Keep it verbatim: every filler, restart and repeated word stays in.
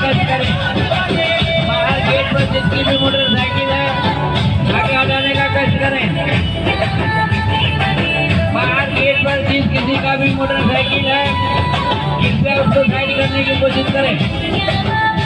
Cut करें। बाहर gate पर जिसकी भी मोटरसाइकिल है आगे हटाने का कष्ट करें। बाहर गेट पर जिस किसी का भी मोटरसाइकिल है इससे उसको साइड करने की कोशिश करें।